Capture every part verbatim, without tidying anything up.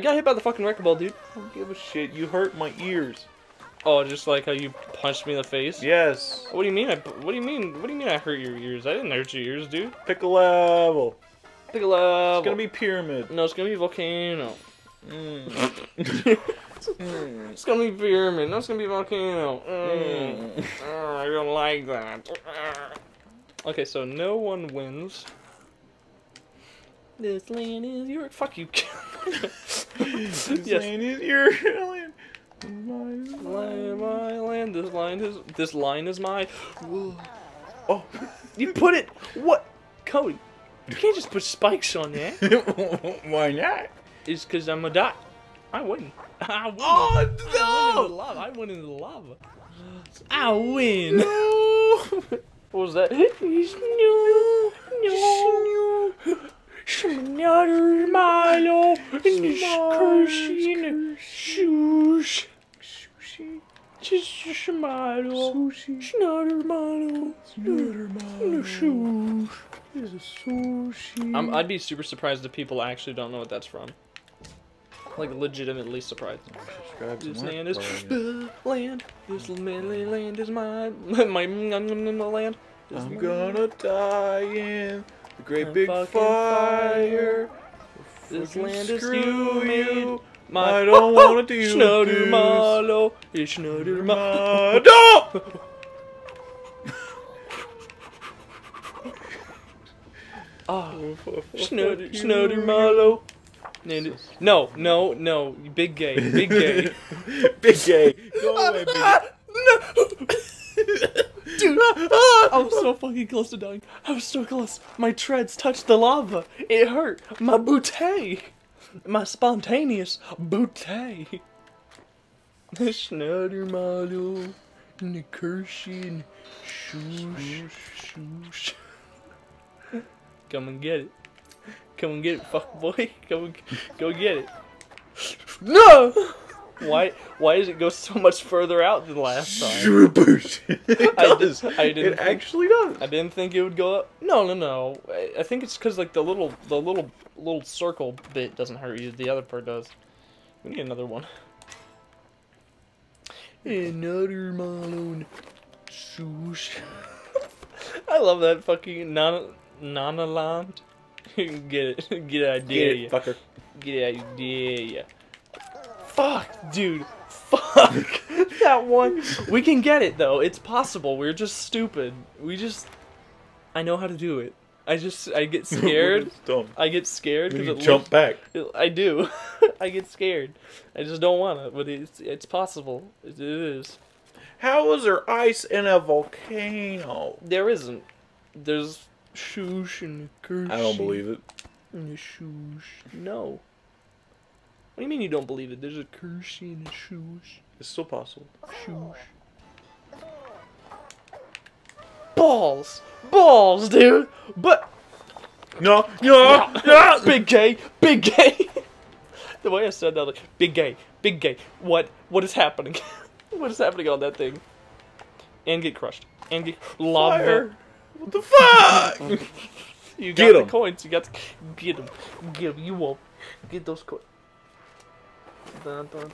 I got hit by the fucking wrecking ball, dude. I don't give a shit. You hurt my ears. Oh, just like how you punched me in the face? Yes. What do you mean? I, what do you mean? What do you mean I hurt your ears? I didn't hurt your ears, dude. Pick a level. Pick a level. It's gonna be pyramid. No, it's gonna be volcano. Mm. mm. It's gonna be pyramid. No, it's gonna be volcano. Mm. Mm. Oh, I don't like that. Okay, so no one wins. This land is your... Fuck you. This yes. Land is your... Land, my land, this line is this line is my. Whoa. Oh, you put it. What, Cody? You can't just put spikes on there. Why not? It's because I'm a dot. I win. I win. Oh no! I went into the lava. I win. No. I win. No. What was that? No, no. Another Milo in this cursing shoes. Just a Milo. Another Milo. Another Milo. Shoes. This is sushi. I'm, I'd be super surprised if people actually don't know what that's from. Like, legitimately surprised. This land is the land. This land is my my land. I'm gonna die in. The great a big fire. fire. This land is humid. My I don't oh, want to do Schnoddermalo. It's Schnoddermalo. Oh, Schnoddermalo. No, no, no. Big gay. Big gay. Big gay. Go away, big. Dude, I was so fucking close to dying. I was so close. My treads touched the lava. It hurt. My bootay. My spontaneous bootay. The Schneider model. The Kershin. Shoosh. Shoosh. Come and get it. Come and get it, fuck boy. Come and go get it. No! Why? Why does it go so much further out than last time? It I does. Did, I didn't. It think, actually does. I didn't think it would go up. No, no, no. I, I think it's because like the little, the little, little circle bit doesn't hurt you. The other part does. We need another one. Another Malone. Swoosh. I love that fucking nana nana land. Get it. Get it. I dare you. Fucker. Get it. I dare you. Fuck, dude. Fuck. That one. We can get it, though. It's possible. We're just stupid. We just... I know how to do it. I just... I get scared. I get scared. Cause you it jump back. I do. I get scared. I just don't want to, but it's, it's possible. It, it is. How is there ice in a volcano? There isn't. There's... Shoosh and Kersh. I don't believe it. And shoosh. No. What do you mean you don't believe it? There's a curse in the shoes. It's still possible. Shoes. Balls! Balls, dude! But... No, no, no! no. Big gay! Big gay! The way I said that, like, big gay, big gay. What? What is happening? What is happening on that thing? And get crushed. And get... Lava. Fire. What the fuck? You got get the em. coins. You got to... Get them. Get them. You won't. Get those coins.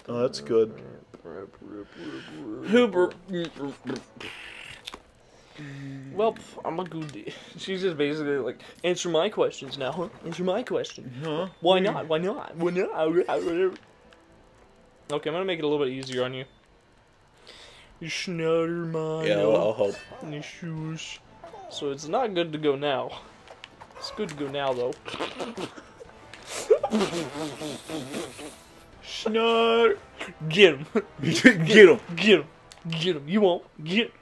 Oh, that's good. Well, I'm a goody. She's just basically like, answer my questions now, huh? Answer my question. Huh? Why not? Why not? Why not? Okay, I'm gonna make it a little bit easier on you. You Schneiderman. Yeah, I'll help. So it's not good to go now. It's good to go now, though. Schnur, get him, get him, get him, get him, get him. You won't get.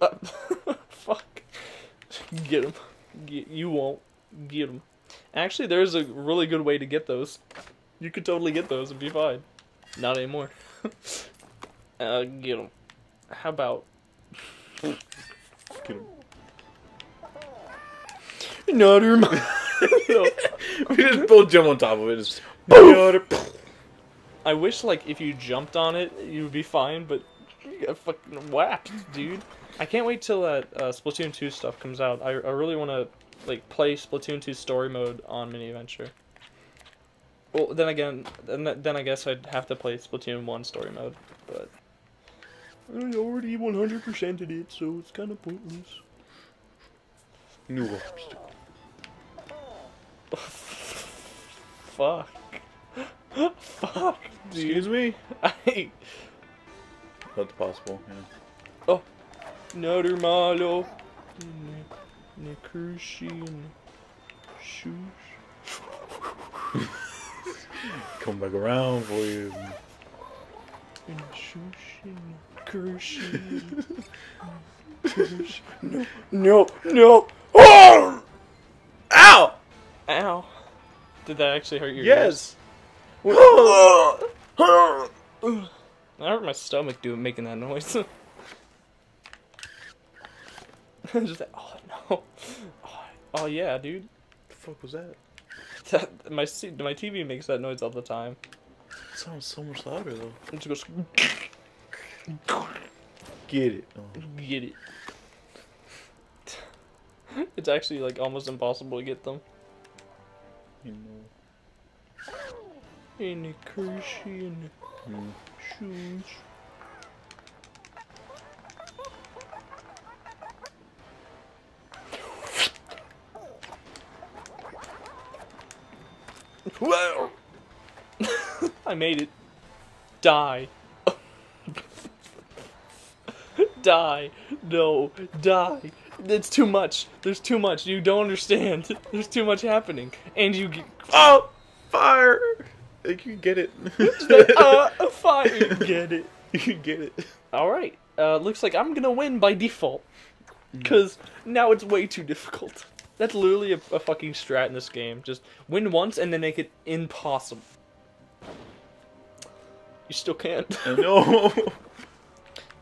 Uh, fuck, get him. Get, you won't get him. Actually, there's a really good way to get those. You could totally get those and be fine. Not anymore. uh, get him. How about? Get him. Not your mind. No. We just both jump on top of it. Just boom. I wish, like, if you jumped on it, you would be fine, but you got fucking whacked, dude. I can't wait till that uh, Splatoon two stuff comes out. I, I really want to like play Splatoon two story mode on Mini Adventure. Well, then again, then, then I guess I'd have to play Splatoon one story mode, but I already one hundred percented it, so it's kind of pointless. New obstacle. Fuck. Fuck, dude. Excuse me? I... That's possible, yeah. Oh. Another malo. Nekushin. Shush. Come back around for you. No, no, no. Oh! Ow! Ow. Did that actually hurt your ears? Yes. I hurt my stomach doing making that noise. Just like, oh no. Oh, oh yeah, dude. The fuck was that? That, my my T V makes that noise all the time. It sounds so much louder though. It just goes. Get it. Oh. Get it. It's actually like almost impossible to get them. You know. In a Christian shoes. Well, I made it. Die. Die. No. Die. It's too much. There's too much. You don't understand. There's too much happening. And you get... Oh! Fire! You can get it. uh, fire! You get it. You can get it. Alright. Uh, looks like I'm gonna win by default. Because now it's way too difficult. That's literally a, a fucking strat in this game. Just win once and then make it impossible. You still can't. No.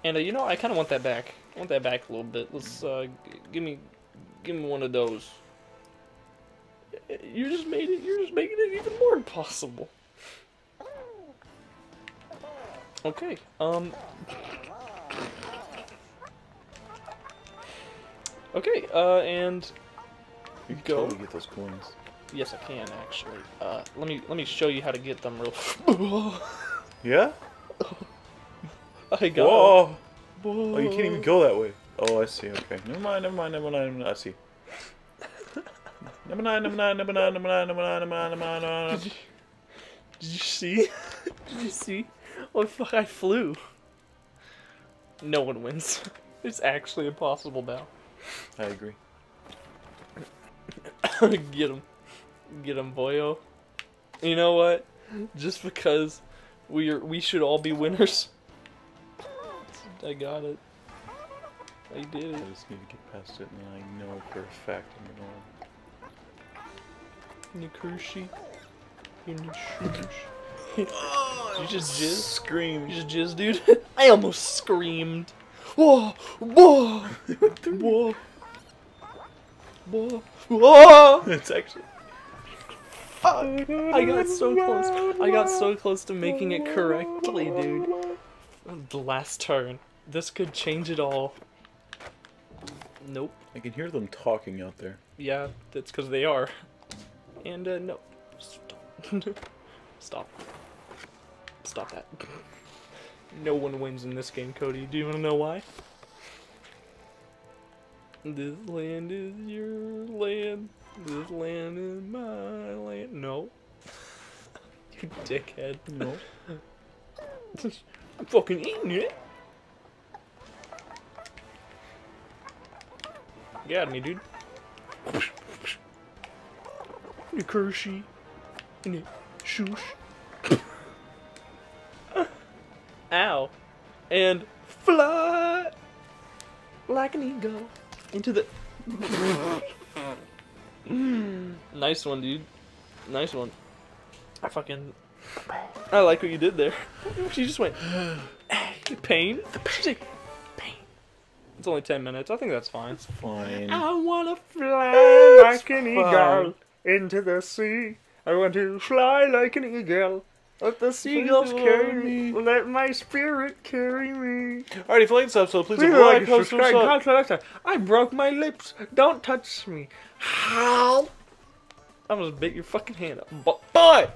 And uh, you know, I kind of want that back. I want that back a little bit. Let's uh, g give me, give me one of those. You just made it. You're just making it even more impossible. Okay. Um. Okay. Uh, and. You can go. Totally get those coins. Yes, I can actually. Uh, let me let me show you how to get them real. Yeah. I got. Whoa. Whoa. Oh, you can't even go that way. Oh, I see. Okay. Never mind. Never mind. Never mind. Never mind. I see. Number nine. Number nine. Number nine. Number nine. Number nine. Number nine. Number nine. Number nine. Did you, did you see? Did you see? Oh fuck! I flew. No one wins. It's actually impossible now. I agree. Get him. Get him, boyo. You know what? Just because we are, we should all be winners. I got it. I did it. I just need to get past it, and I know for a fact I'm gonna win. You just jizz? Screamed. You just jizz, dude? I almost screamed. Whoa! Whoa! Whoa! Whoa! Whoa! It's actually... Fuck! I got so close. I got so close to making it correctly, dude. The last turn. This could change it all. Nope. I can hear them talking out there. Yeah, that's because they are. And, uh, no. Stop. Stop. Stop that. No one wins in this game, Cody. Do you want to know why? This land is your land. This land is my land. No. You dickhead. No. I'm fucking eating it. Get out of me, dude. You cursey. You shoosh. Ow. And fly like an eagle. Into the... mm. Nice one, dude. Nice one. I fucking... I like what you did there. She just went... Pain? The pain. Pain. It's only ten minutes. I think that's fine. It's fine. I wanna fly like an eagle into the sea. I want to fly like an eagle Let the seagulls carry me. Let my spirit carry me. Alrighty, for this episode, please, please like, like subscribe, comment, I broke my lips. Don't touch me. How? I almost bit your fucking hand up. Bye.